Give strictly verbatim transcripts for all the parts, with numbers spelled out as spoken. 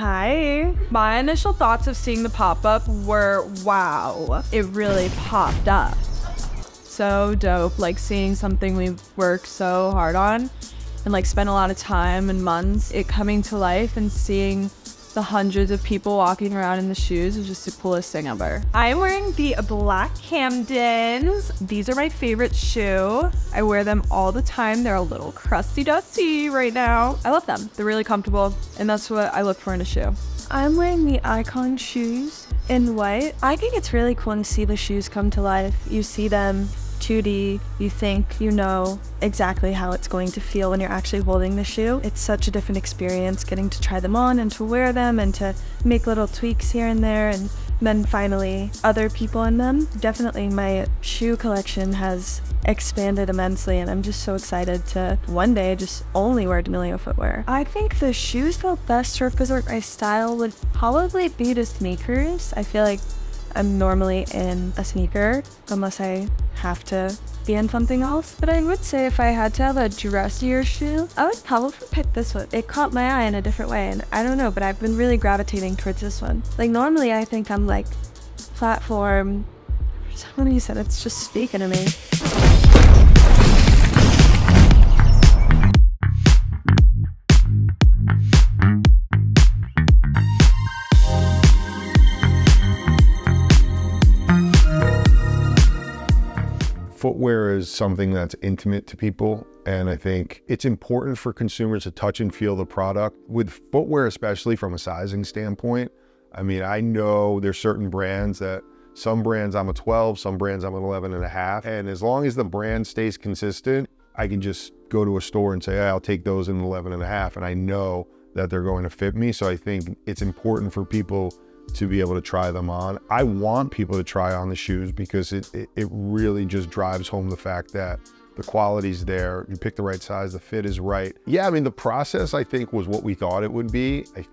Hi. My initial thoughts of seeing the pop-up were, wow, it really popped up. So dope, like seeing something we've worked so hard on and like spent a lot of time and months, it coming to life and seeing the hundreds of people walking around in the shoes is just the coolest thing ever. I'm wearing the Black Camdens. These are my favorite shoe. I wear them all the time. They're a little crusty dusty right now. I love them. They're really comfortable, and that's what I look for in a shoe. I'm wearing the Icon shoes in white. I think it's really cool to see the shoes come to life. You see them two D, you think you know exactly how it's going to feel when you're actually holding the shoe. It's such a different experience getting to try them on and to wear them and to make little tweaks here and there and then finally other people in them. Definitely my shoe collection has expanded immensely and I'm just so excited to one day just only wear D'Amelio footwear. I think the shoes that best represent my style would probably be the sneakers. I feel like I'm normally in a sneaker unless I have to be in something else, but I would say if I had to have a dressier shoe, I would probably pick this one. It caught my eye in a different way, and I don't know, but I've been really gravitating towards this one. Like normally I think I'm like platform, for some reason it's just speaking to me. Footwear is something that's intimate to people, and I think it's important for consumers to touch and feel the product. With footwear, especially from a sizing standpoint, I mean, I know there's certain brands that, some brands I'm a twelve, some brands I'm an eleven and a half, and as long as the brand stays consistent, I can just go to a store and say, hey, I'll take those in an eleven and a half, and I know that they're going to fit me, so I think it's important for people to be able to try them on. I want people to try on the shoes because it, it, it really just drives home the fact that the quality's there, you pick the right size, the fit is right. Yeah, I mean, the process I think was what we thought it would be. I,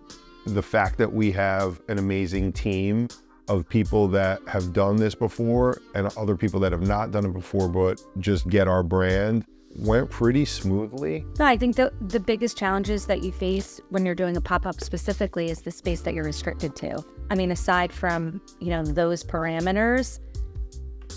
the fact that we have an amazing team of people that have done this before and other people that have not done it before but just get our brand went pretty smoothly. No, I think the, the biggest challenges that you face when you're doing a pop-up specifically is the space that you're restricted to. I mean, aside from, you know, those parameters,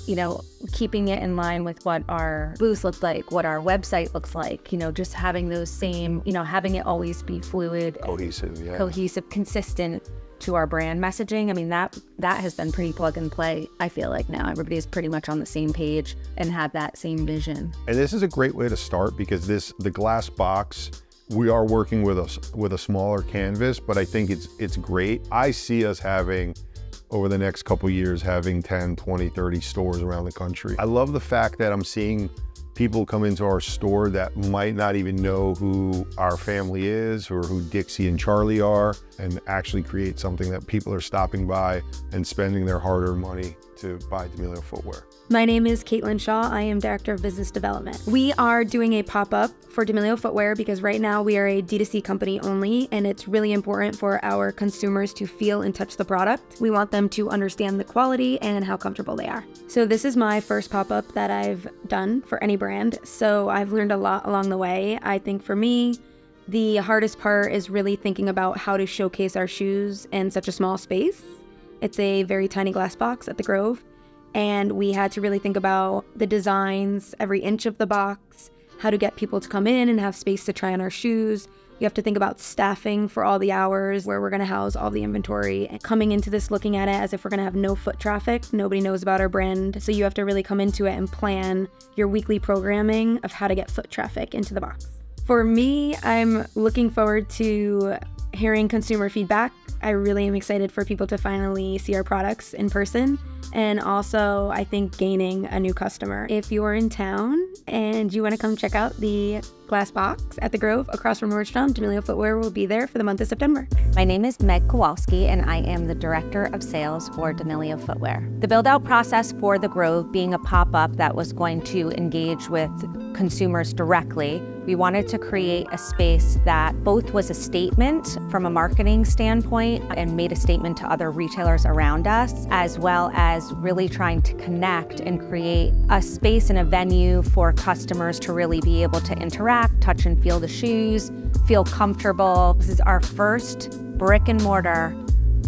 you know, keeping it in line with what our booth looked like, what our website looks like, you know, just having those same, you know, having it always be fluid, cohesive, yeah. cohesive, consistent to our brand messaging. I mean, that that has been pretty plug and play. I feel like now everybody's pretty much on the same page and have that same vision. And this is a great way to start because this, the glass box, we are working with a, with a smaller canvas, but I think it's, it's great. I see us having, over the next couple of years, having ten, twenty, thirty stores around the country. I love the fact that I'm seeing people come into our store that might not even know who our family is or who Dixie and Charli are, and actually create something that people are stopping by and spending their hard-earned money to buy D'Amelio footwear. My name is Caitlyn Shaw. I am Director of Business Development. We are doing a pop-up for D'Amelio footwear because right now we are a D two C company only, and it's really important for our consumers to feel and touch the product. We want them to understand the quality and how comfortable they are. So this is my first pop-up that I've done for any brand. So I've learned a lot along the way. I think for me, the hardest part is really thinking about how to showcase our shoes in such a small space. It's a very tiny glass box at The Grove, and we had to really think about the designs, every inch of the box, how to get people to come in and have space to try on our shoes. You have to think about staffing for all the hours, where we're gonna house all the inventory. And coming into this looking at it as if we're gonna have no foot traffic, nobody knows about our brand. So you have to really come into it and plan your weekly programming of how to get foot traffic into the box. For me, I'm looking forward to hearing consumer feedback. I really am excited for people to finally see our products in person. And also, I think gaining a new customer. If you're in town and you want to come check out the glass box at The Grove across from Nordstrom, D'Amelio Footwear will be there for the month of September. My name is Meg Kowalski, and I am the Director of Sales for D'Amelio Footwear. The build-out process for The Grove being a pop-up that was going to engage with consumers directly, we wanted to create a space that both was a statement from a marketing standpoint and made a statement to other retailers around us, as well as really trying to connect and create a space and a venue for customers to really be able to interact, touch and feel the shoes, feel comfortable. This is our first brick and mortar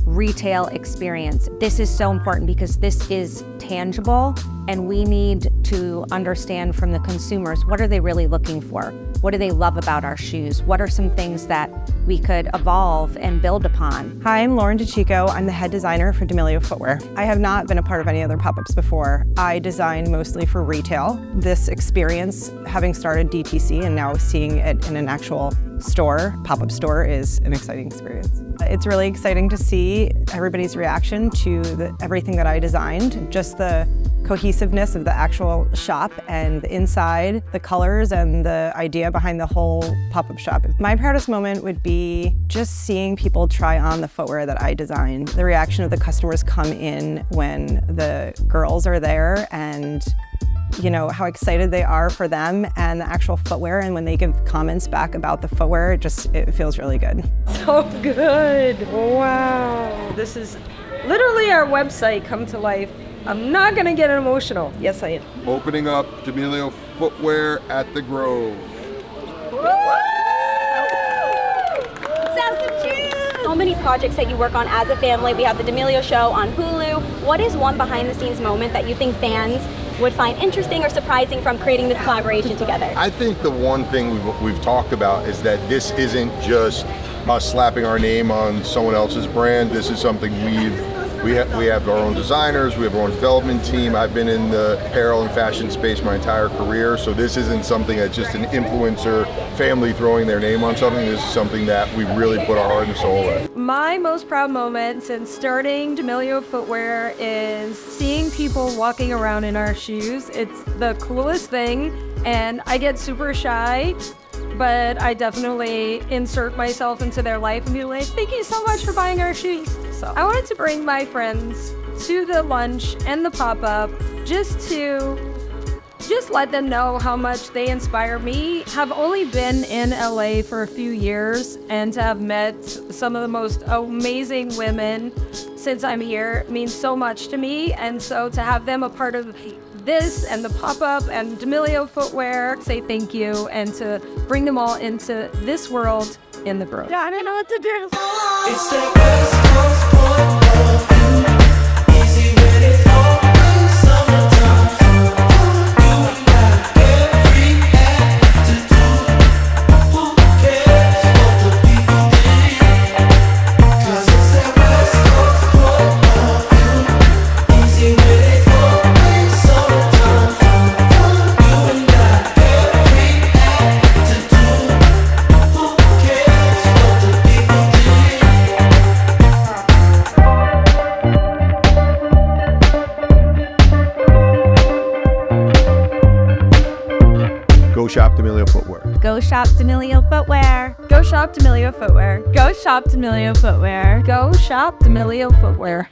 retail experience. This is so important because this is tangible, and we need to understand from the consumers, what are they really looking for? What do they love about our shoes? What are some things that we could evolve and build upon? Hi, I'm Lauren DeChico. I'm the head designer for D'Amelio Footwear. I have not been a part of any other pop-ups before. I design mostly for retail. This experience, having started D T C and now seeing it in an actual store, pop-up store, is an exciting experience. It's really exciting to see everybody's reaction to the, everything that I designed, just the cohesiveness of the actual shop and the inside, the colors and the idea behind the whole pop-up shop. My proudest moment would be just seeing people try on the footwear that I designed. The reaction of the customers come in when the girls are there, and you know, how excited they are for them and the actual footwear, and when they give comments back about the footwear, it just, it feels really good. So good, wow. This is literally our website come to life. I'm not gonna get emotional. Yes, I am. Opening up D'Amelio Footwear at The Grove. So many projects that you work on as a family. We have The D'Amelio Show on Hulu. What is one behind the scenes moment that you think fans would find interesting or surprising from creating this collaboration together? I think the one thing we've, we've talked about is that this isn't just us slapping our name on someone else's brand. This is something we've, we, ha we have our own designers, we have our own development team. I've been in the apparel and fashion space my entire career, so this isn't something that's just an influencer family throwing their name on something. This is something that we really put our heart and soul in. My most proud moment since starting D'Amelio Footwear is seeing people walking around in our shoes. It's the coolest thing, and I get super shy, but I definitely insert myself into their life and be like, thank you so much for buying our shoes. So I wanted to bring my friends to the lunch and the pop-up just to just let them know how much they inspire me. I've only been in L A for a few years, and to have met some of the most amazing women since I'm here means so much to me, and so to have them a part of this and the pop-up and D'Amelio Footwear, say thank you, and to bring them all into this world in the Grove. Yeah, I don't know what to do. It's the West Coast Point. Go shop D'Amelio Footwear. Go shop D'Amelio Footwear. Go shop D'Amelio Footwear. Go shop D'Amelio Footwear. Go shop D'Amelio Footwear.